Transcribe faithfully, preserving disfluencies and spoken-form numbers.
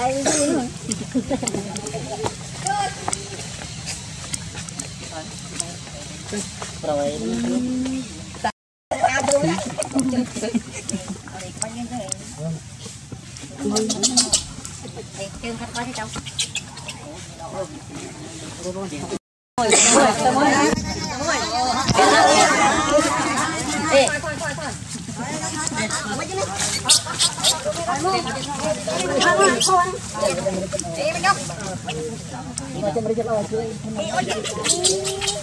Hãy subscribe cho kênh Ghiền Mì Gõ để không bỏ lỡ những video hấp dẫn.